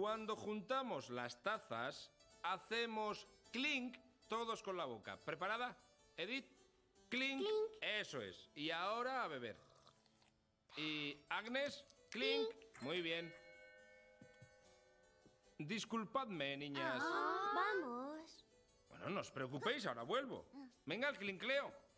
Cuando juntamos las tazas, hacemos clink todos con la boca. ¿Preparada, Edith? Clink. Clink. Eso es. Y ahora a beber. Y Agnes, clink. Clink. Muy bien. Disculpadme, niñas. Vamos. Bueno, no os preocupéis, ahora vuelvo. Venga, el clincleo.